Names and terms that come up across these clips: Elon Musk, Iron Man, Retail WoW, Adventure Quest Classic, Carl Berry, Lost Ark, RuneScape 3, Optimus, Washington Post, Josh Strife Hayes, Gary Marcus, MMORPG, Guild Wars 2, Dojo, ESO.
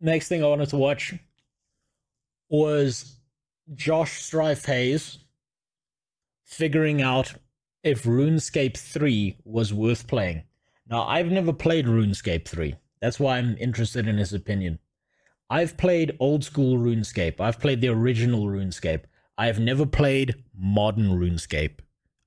next thing I wanted to watch was Josh Strife Hayes figuring out if RuneScape 3 was worth playing. Now, I've never played RuneScape 3. That's why I'm interested in his opinion. I've played old school RuneScape. I've played the original RuneScape. I have never played modern RuneScape.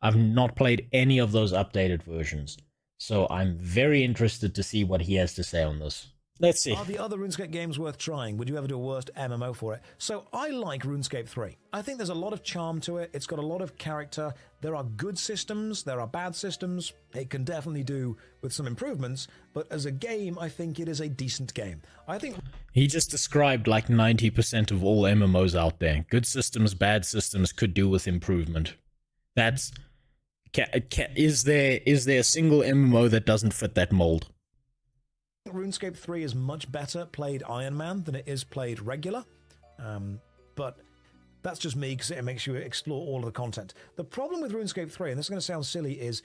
I've not played any of those updated versions. So I'm very interested to see what he has to say on this. Let's see. Are the other RuneScape games worth trying? Would you ever do a worst MMO for it? So I like RuneScape 3. I think there's a lot of charm to it. It's got a lot of character. There are good systems. There are bad systems. It can definitely do with some improvements. But as a game, I think it is a decent game. I think he just described like 90% of all MMOs out there. Good systems, bad systems, could do with improvement. That's... Is there a single MMO that doesn't fit that mold? RuneScape 3 is much better played Iron Man than it is played regular, but that's just me because it makes you explore all of the content. The problem with RuneScape 3, and this is going to sound silly, is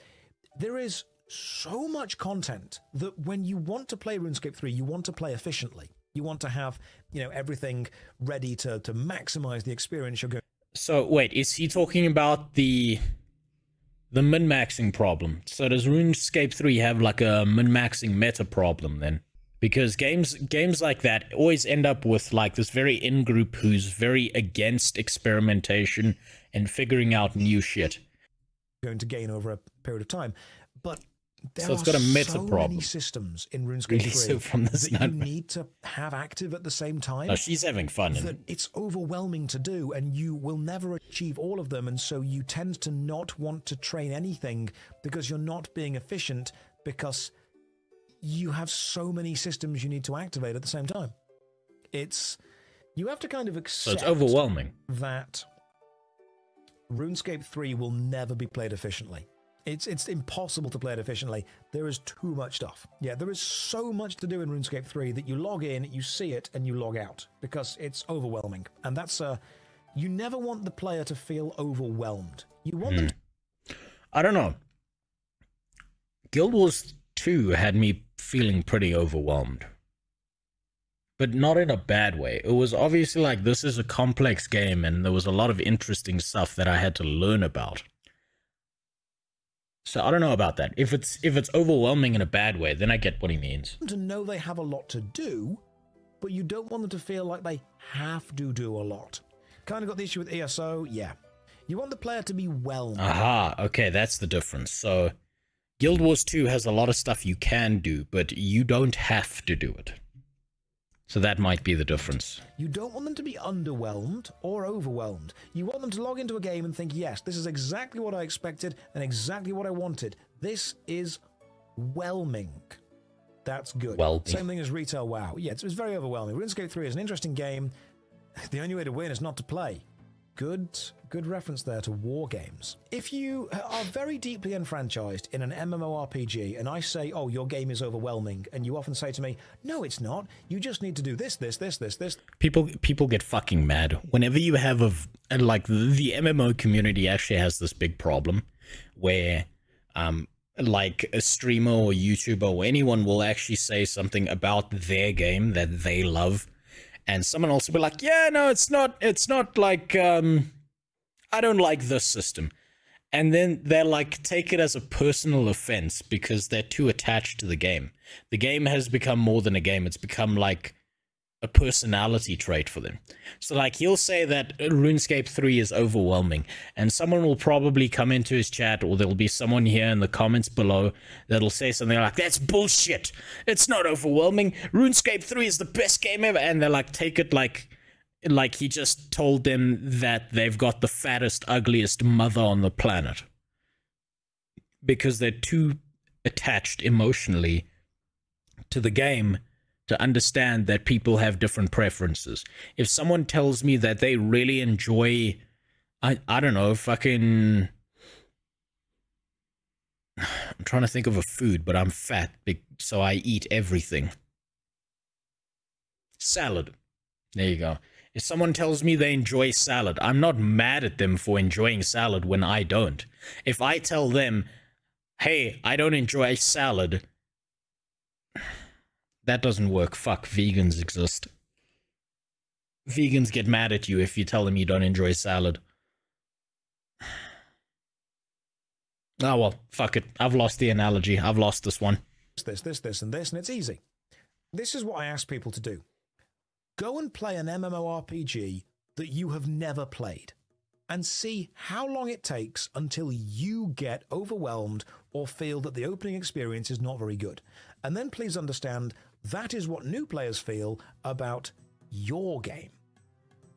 there is so much content that when you want to play RuneScape 3, you want to play efficiently. You want to have, you know, everything ready to maximize the experience you're going. So wait, is he talking about the min-maxing problem? So does RuneScape 3 have like a min-maxing meta problem then? Because games like that always end up with like this very in-group who's very against experimentation and figuring out new shit. Going to gain over a period of time, but there so it's got a meta so problem. Many systems in RuneScape really 3 so from this that you need to have active at the same time. No, she's having fun. It's overwhelming to do, and you will never achieve all of them, and so you tend to not want to train anything because you're not being efficient because you have so many systems you need to activate at the same time. It's you have to kind of accept so it's overwhelming. That RuneScape 3 will never be played efficiently. It's impossible to play it efficiently. There is too much stuff. Yeah, there is so much to do in RuneScape 3 that you log in, you see it, and you log out because it's overwhelming. And that's you never want the player to feel overwhelmed. You want them to I don't know. Guild Wars 2 had me feeling pretty overwhelmed, but not in a bad way. It was obviously like this is a complex game, and there was a lot of interesting stuff that I had to learn about. So I don't know about that. If it's overwhelming in a bad way, then I get what he means. To know they have a lot to do, but you don't want them to feel like they have to do a lot. Kind of got the issue with ESO, yeah. You want the player to be whelmed. Aha, okay, that's the difference. So Guild Wars 2 has a lot of stuff you can do, but you don't have to do it. So that might be the difference. You don't want them to be underwhelmed or overwhelmed. You want them to log into a game and think, yes, this is exactly what I expected and exactly what I wanted. This is whelming. That's good. Well, same thing as Retail WoW. Yeah, it's very overwhelming. RuneScape 3 is an interesting game. The only way to win is not to play. Good reference there to war games. If you are very deeply enfranchised in an MMORPG and I say, oh, your game is overwhelming, and you often say to me, no, it's not. You just need to do this, this, this, this, this. People get fucking mad. Whenever you have like the MMO community actually has this big problem where like a streamer or YouTuber or anyone will actually say something about their game that they love, and someone else will be like, yeah, no, it's not like, I don't like this system. And then they're like, take it as a personal offense because they're too attached to the game. The game has become more than a game. It's become like a personality trait for them. So like he'll say that RuneScape 3 is overwhelming, and someone will probably come into his chat, or there'll be someone here in the comments below that'll say something like, that's bullshit. It's not overwhelming. RuneScape 3 is the best game ever. And they're like, take it like he just told them that they've got the fattest, ugliest mother on the planet because they're too attached emotionally to the game to understand that people have different preferences. If someone tells me that they really enjoy, I don't know, fucking, I'm trying to think of a food, but I'm fat, so I eat everything. Salad. There you go. If someone tells me they enjoy salad, I'm not mad at them for enjoying salad when I don't. If I tell them, hey, I don't enjoy salad, that doesn't work. Fuck, vegans exist. Vegans get mad at you if you tell them you don't enjoy salad. Oh, well, fuck it. I've lost the analogy. I've lost this one. This, and it's easy. This is what I ask people to do. Go and play an MMORPG that you have never played and see how long it takes until you get overwhelmed or feel that the opening experience is not very good. And then please understand that is what new players feel about your game.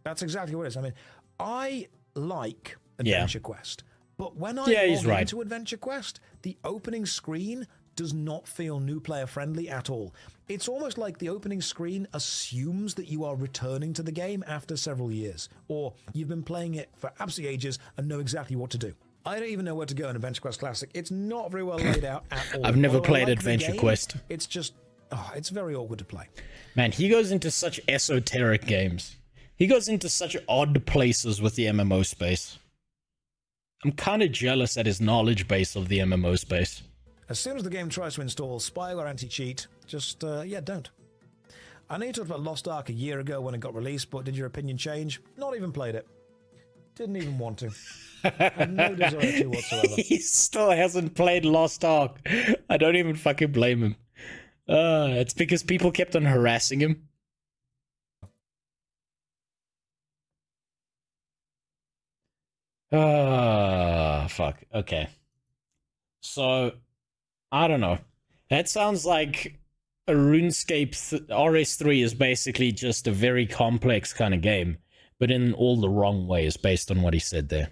That's exactly what it is. I mean, I like Adventure Quest, but when I log into Adventure Quest, the opening screen does not feel new player friendly at all. It's almost like the opening screen assumes that you are returning to the game after several years, or you've been playing it for absolutely ages and know exactly what to do. I don't even know where to go in Adventure Quest Classic. It's not very well laid out at all. I've never played Adventure Quest. It's just, oh, it's very awkward to play. Man, he goes into such esoteric games. He goes into such odd places with the MMO space. I'm kind of jealous at his knowledge base of the MMO space. As soon as the game tries to install spy or anti-cheat, just, don't. I know you talked about Lost Ark a year ago when it got released, but did your opinion change? Not even played it. Didn't even want to. Had no desire to whatsoever. He still hasn't played Lost Ark. I don't even fucking blame him. It's because people kept on harassing him. Fuck. Okay. So... I don't know. That sounds like a RuneScape RS3 is basically just a very complex kind of game, but in all the wrong ways based on what he said there.